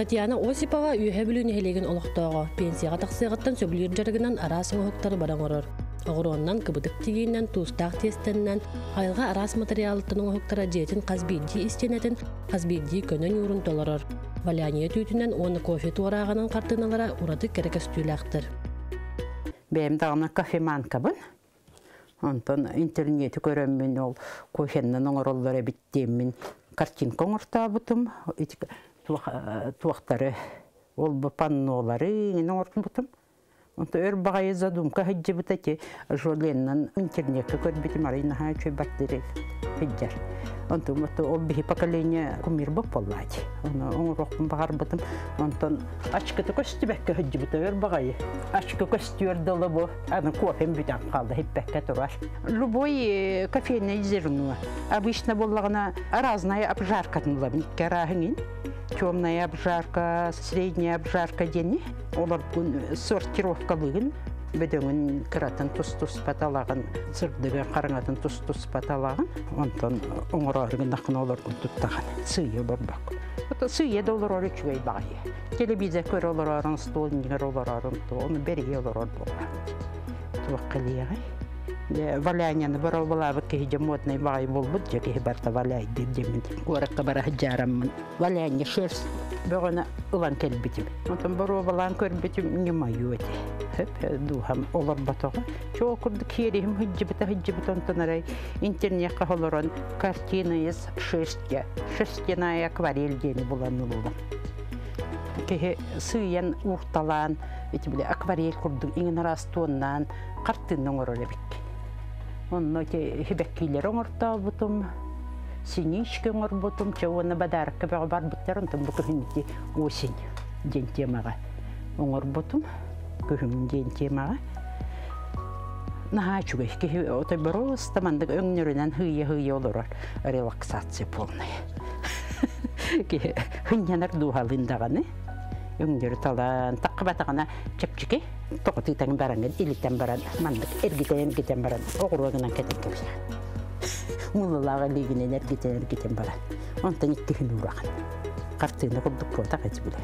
Татьяна Осипова үйе бүліне хелеген олықтағы пенсияға тақсығыттан сөбілер жарғынан арас оғықтары баран орыр. Оғыроннан күбідік тегеннен, туыстақ тестіннен, айылға арас материалыттының оғықтары жетін қазбейді істенетін, қазбейді көнен өрін толырыр. Валяния түйтінен оны кофе туарағанын қартыналара ұрады керекес түйләқтір. Бәйімді ағына кофеманка бұн. Онтан интернеті көріммен ол кофеннің оғырылары біттемін картинка оңырта бұтым. Туақтары ол паннолары еңін орты бұтым. Өр бағайы задумка хеджі бұтаке жоленнан интернетті көрбетім арайнаға чөй баттері хеджер. Ол бігі поколение көмір бұқ болады. Оң роқпын бағар бұтым. Ашқыты көсті бәкке хеджі бұта өр бағайы. Ашқы көсті өрділі бұ. Аны кофем бүтен қалды хеп бәкке тұрар. Любой кофейне езерінуа. Обычно болағына разная обжаркатынла бінікке рағынен. Темная обжарка, средняя обжарка дени. Олар күн сортировкалығын, бөдіңін кіратын тұс-тұс паталағын, сырдығын қарыңатын тұс-тұс паталағын, онтан оңырағын ақын олар күн тұттаған, сүйе олар бақ. Сүйе де олар оры чүгей бағи. Телебизия көр олар арын стол, нер олар арын стол, оны берге олар ор болған. Туақ қылияғай. Валяняны бұрау болабы кейде модный бағай болбуд, жеке барта валяйды демін. Орыққа бара жарамын. Валяня шерс бөгіні ұлан кәлбетім. Онтан бұрау болан көрбетім немайу өте. Хөп, дұғам олар батығы. Чоу күрді керейім хүджібіті онтан арай. Интернетқа олырын картина ез шерстке. Шерстенай акварель дені болан ұлылы. Кеге сүйен ұрталан, акварель күрдің еңін арастуыннан қартынның ұрылы бекке. Онно те хебеккилер оңырта бұтым, синичке оңыр бұтым, чауына бадарық көбеғі бар бұттар, онтым бұ күхімінде осень ден темаға оңыр бұтым, күхімін ден темаға. Наға чүгей, кеге отай бұру ұстамандық өңнерінен хүйе-хүйе олырар, релаксация полная. Кеге хүнянар дуғалындағаны, өңнері талан, таққы батағана чәпчеке. Тоқыты тәң баранген, еліктен баран, мандық әргетен-әргетен баран, оғыруағынан кәтен көпсі. Мұлылаға легінен әргетен-әргетен баран. Онтан еттігін ұраған. Қартығында құлдық қолда қайты біле.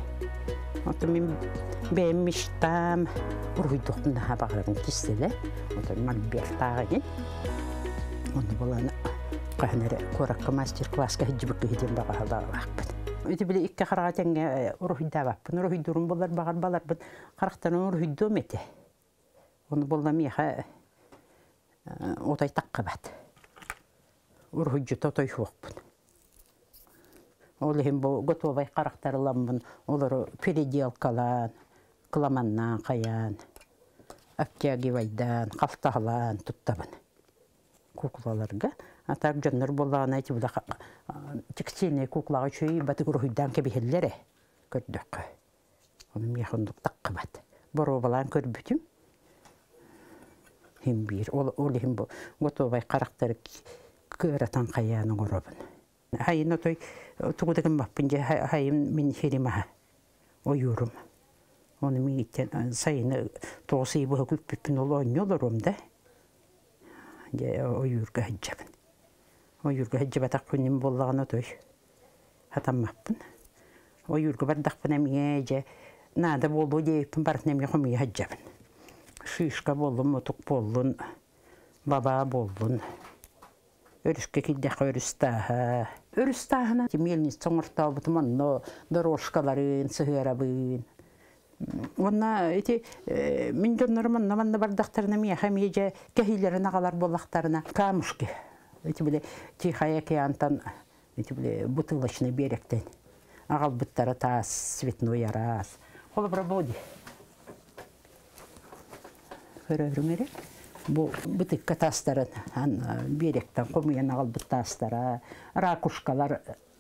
Онтан мен бәйіммештам ұрғыйдоқтында бағырағын кестелі. Онтан мал бәртағын. Оны боланы қағынары қораққы мастер-классқа жүбікі еден бағалаға ақпын. Өте біле екі қарағатенге ұрғыда баппын, ұрғыдырын болар, бағар балар бұн қарақтарын ұрғыды өметі. Оны болдам еға отай таққа бәді. Ұрғыды отай жоқпын. Ол ең бұл ғытовай қарақтарылам бұн, олар переделкалан, кламаннан қаян, аптягивайдан, қалтағылан тұттабын. Куклаларға. Атар жөннер болағын әйті бұлаға текстильный куклаға чөй бәті күрғыйдан кәбігелері көрдік. Оны мейхондық таққы бәді. Бұру болағын көр бүтім. Хем бір, ол хем бұл. Готовай қарақтары көрәтан қаяның ұрабын. Хайын отой тұғыдығын бақпын де, хайын мен херемаға ойырым. Оны мейттен сайыны тоғысы бұғы күлпіппін ол ойын оларым да. Ойырға әджәбін. Ойырғы әджібатақ күнім болағына той. Атаммақпын. Ойырғы бардақпын әмеге әже. Нада болу дейіппін барқын әмеге құмеге әджәбін. Шишқа болын, мұтық болын, баба болын. Өріске келдеқі өрістағы. Өрістағына мелінес соңыртау бұтым онны дорожкаларын, сұғырабын. Онна әте мен жөнірім онны бардақтарына меге кәхейлерін ағалар болақтарына қамышке. Тихая кеянтан бутылочный беректен. Ағал бұттары тас, светной арас. Қолы бұрабоди. Көрі-өрімері. Бұты катастарын беректен қомыен ағал бұттастара. Ракушкалар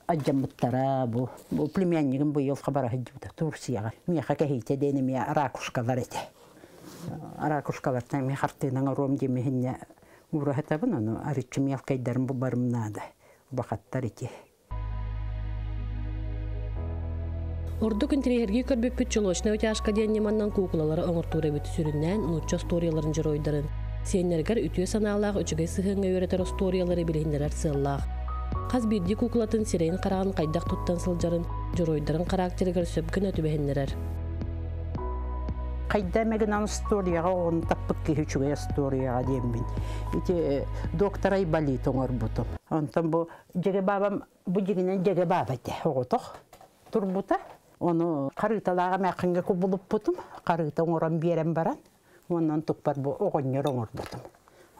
аджам бұттара. Бұл племяннігім бұл елқа бара ғаддебді. Турсияға. Меха кәхейте дені меха ракушкалар әді. Ракушкалардан меха артынаңа ром демегіне. Урахатабын оны арычым елкайдарым бұлбарым нады. Бақаттар еке. Ордық интерьерге көрбіп бүт жылошына өте ашқа дейін неманнан куклалары оңыртуыры бүті сүрінден ұнытша сторияларын жыройдарын. Сенергер үтіе саналағы үчігай сығыңа өретер сториялары білейіндер әрсыллағы. Қаз бірде куклатын сирейін қарағын қайдақ тұттан сылжарын, жүройдарын характергер сөпкін өтібәйінлерер. Қайдамеген анысторияға, оны таппық кейчуге асторияға деймін. Ете докторай болит оңыр бұтым. Онтан бұл жеге бабам, бұл жегенен жеге баба де, оғытық тұр бұта. Оны қарғыталаға мәқінге көп болып бұтым, қарғыта оңыран берем баран, оннан тұқпар бұл оғынер оңыр бұтым.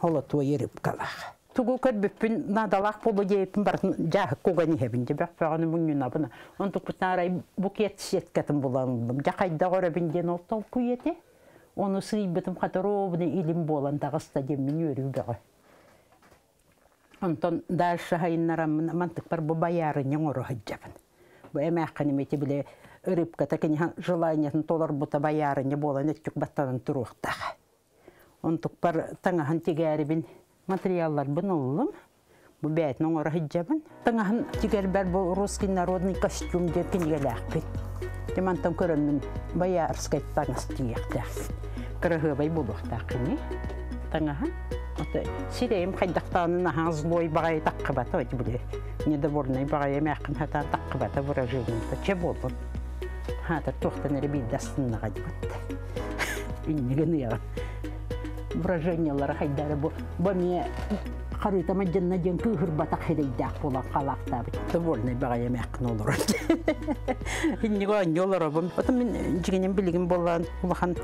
Ола туа еріп қалаға. Тугу көрбіппін надалақ болу дейіпін барын жағық көген ебінде бәқпәғаны мүнген абына. Он тұқпытын арай букет сеткетін боландым. Жақайда қорабінден олтал көйеті. Оны сыйбітім қатар обыны илім боландағыста демін өрі бәғы. Онтан дайшы ғайыннарамын мантықпар бұ баярының ұры ғаджабын. Бұ әмәққаным еті біле үріпкатакін жылайнетін толар бұта баярыны болан өттік баттанын тұруқтағы. Он тұқпар таңахан тегәрібін. Материаллар бұны ұлым, бұл бәйтінің оры ғиджабын. Тыңағын тегер бәр бұл русский народный костюм деп кенгелі әқпет. Демантан көрімін бая арскайт таңыз тегекті әқпет. Кіріғы бай бұл ұқтақыны. Тыңағын, сирейім қайдақтанын ахан злой бағай таққы бата өте бұлі. Недоборнай бағай әмәқін хатан таққы бата бұра жылында. Че болдым? Хатыр тоқтан әрі бейдастыннаға деп Выражениялары қайдары бөме қарытама жаннаден күйір батақ хедейдақ болан қалақта бі. Довольный бағай әмәқін олар. Иннеға әне олар обым. Отын мен жігенен білігім болан ұлақан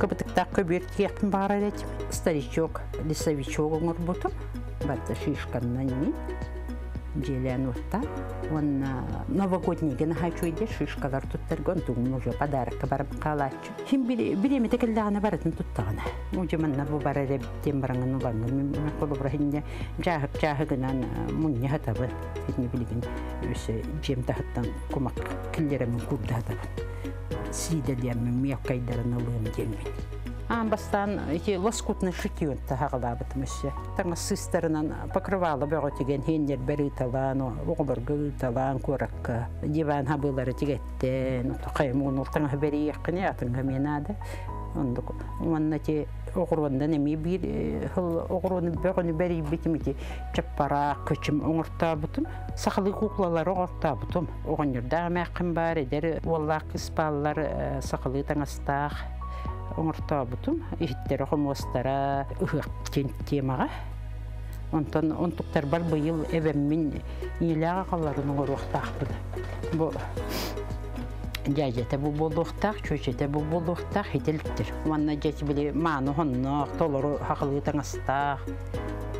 көбітіктақ көбіртке әқін бағар әретім. Старичок, лесовичок оңыр бұтым. Бәтті шишқаннан мен. Желен ұтта. Он новогоднеген ғачуйде шишқалар тұттарған тұғын ұжы падарыққа барып қалатшы. Хем білеме тәкілдіғана барытын тұттағына. Ұжы манна бұл бар әребіттен барыңын ұлаңын. Мен қолы бұрағында жағығынан мұнне ғатабы. Едіне білген өсі жемдағыттан көмақ кілдерімін көрді ғатабын. Сиделерімін меққайдарын ұлығын дембен. Бастан лоскутны шикион тағалабытым өсі. Таңы сыстарынан покрывалы бағы теген хендер бәрі талан, оғылырғы талан, көрікі. Диван хабылары тегеттен, қаймуын ұлтаңы бәрі еқіне атыңға мен ады. Онна те оғыруындан әме бір оғыруыны бәрі бәрі бітім ете чаппара, көчім оңырта бұтым. Сақылы құқылалар оңырта бұтым. Оғынерда мәқім бар, әдері олақ іспалылар сақылы таңыстақ. Оңырта бұтым, ехеттері құмостары ұғықтен темаға. Онтан онтықтар бар бұйыл әбәммен елі ағаларының ұрықтақпын. Бұл жәжеті бұл болуқтақ, көжеті бұл болуқтақ, етеліктір. Манна жәті біле маңы ғыннақ, толыру ағылы таңыстақ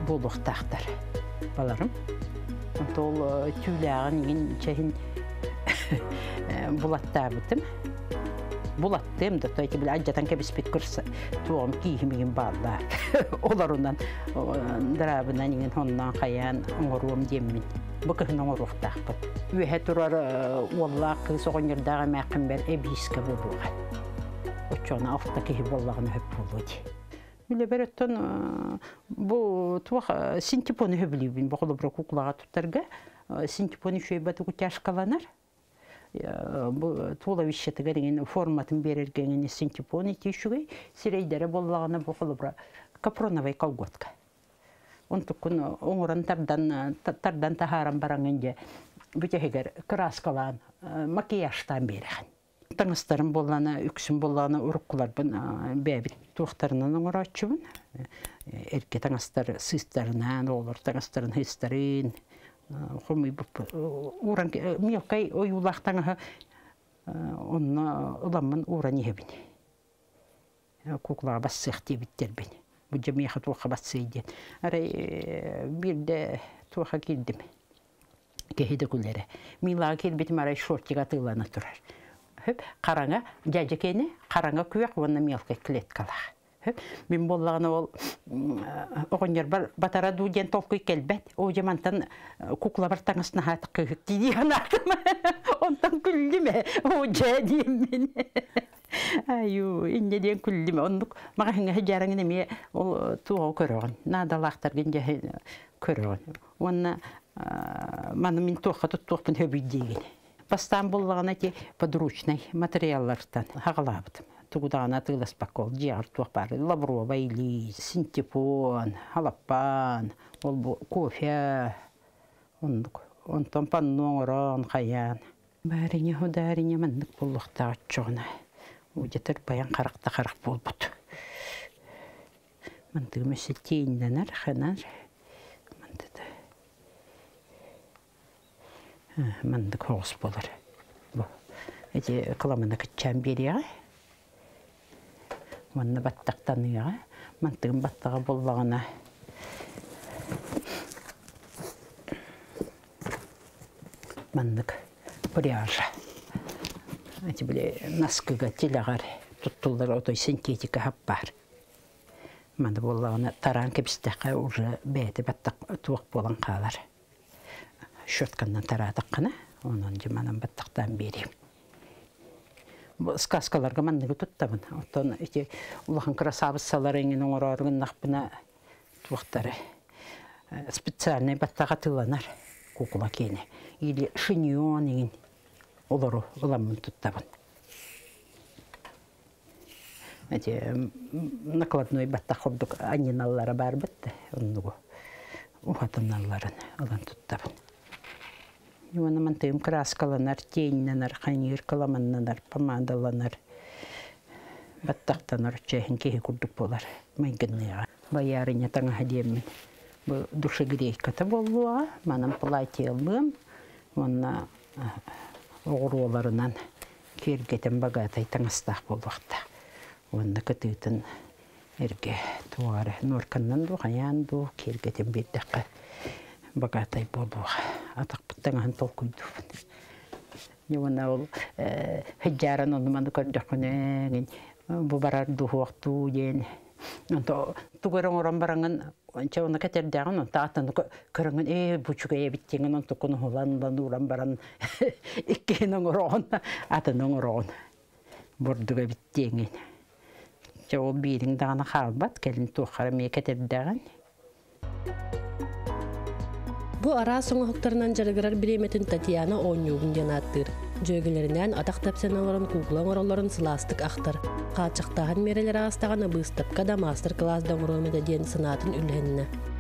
болуқтақтар. Баларым, ол түйлі ағын ең жәйін бұлатта бұтым. Бұлаттым да, тойте біле ажатан кәбіспет көрсі туағым кейімеген бағылар. Оларынан дырабынан еңін ғоннан қаян ұңыруым деммін. Бұқығын ұңыруқтақпын. Өйе тұрар оллақ қыз оғынердағы мәқін бәр әбейскі болуған. Өтшоғына ауқта кейіп оллағын өп болуды. Мүлі бәр өттін бұл туақ синтепоны өбілейбін. Бұқылы бұра құқылаға тұттарға синтепоны шөйбәті күте ашқаланар. Тулавищетігерген форматын берергеніне синтепоны тешугей, сирейдері болағына бұқылы бұра капроновай колготка. Онтықын оңырын тардан тағаран баранғанде бүтегер краскалан, макияштан береген. Таңыстарын болағына, үксін болағына ұрыққылар бұн бәбіт туақтарынан оңыр атшыбын. Әрке таңыстар сыстарынан, олар таңыстарын хыстарын. Құмый бұп, ұран, мелкай ойулақтаңы онына ұламын ұран ебін. Құқылаға бассық дебіттер бен. Бұджа меқі туаққа бассыйден. Арай бірді туаққа келдім. Кәхеді күлері. Милаға келбетім арай шортиға тылана тұрар. Қараңа, жәжекені, қараңа көйек, онына мелкай кілет қалаға. Мен болағына ол оғынер бар батара дүйден толқы келбәт. О жамантан кукла бар таңысына хатық көйік дейді ғанақым. Онтан күлдіме, о жәдейім мен. Айу, индеден күлдіме. Ондық мағаңа жарыңын әме ол туға көрі оған. Надалақтарген жәйін көрі оған. Оны маны мен тоққа тұттоқпын өбейдеген. Бастан болағына те подручный материаллардан ағылабыдым. Тугудана тылас пакол, жиар туақпары, лаврова или синтепон, халапан, кофе, онтан паннон, қаян. Бәріне ғодаріне міндік болуқта атчығына. Өдетір баян қарақта қарақ болбұт. Міндігі мөсі тейінденер, қанар. Міндік оғыз болыр. Қыламыны күтчен береға. Міндігі баттақтаныға. Міндігім баттаға болбағына. Міндік. Пряжа. Эти были насколько телегар, тут тулдара той синтетика хаппар. Манда боллана таранка бистака уже бейте баттак туак болан калар. Шотканнан таратаккана, онун жаманан баттактан бери. Сказкаларга мандыгы туттамын. Оттон эти улахан красавыссалар эңин оңорорун накпына туактары. Специальный баттага тыланар кукула кени или шиньон эңин. Олару ғаламын тұттабын. Накладной баттақырдық аниналары бар бітті. Оғатымналарын ғалан тұттабын. Оны мантайым краскаланар, тейнінар, қанер қаламыннанар, помадаланар. Баттақтанар чайын кейі күрдік болар. Майгынныға. Баярыня таңа демін. Души грейката болуа. Манам платье алым. Оны... Оғыруларынан кергетін бағатай таңыстақ болуақта. Онында күтетін әрге туғары норқаннан дұғаян дұғы кергетін бердіққа бағатай болуға. Атақ бұттаңан тол көйдуғын. Оны ол хыджарын оныманы көрдіқін бұбарар дұғуақту ден. Тұғырын орын барыңын оны кәтердіғын, оны таатын көріңін, бұчуға ебіттеңін, оны тұқын ұлан ұран баран, еккенің ұрығын, атының ұрығын, бұрдығы біттеңін. Ол бейдің дағына қалбат, кәлін тұқырым е кәтердіғын. Бұ ара соңы құқтарынан жарығырар білеметін Татьяна Онюғынден аттыр. Жөгілерінен атақ тапсаналарын куғылан ораларын сыластық ақтыр. Қатшықтағын мерелер ағастағаны бұстыпқа да мастер-класс доңырылмеде ден сынатын үлгеніне.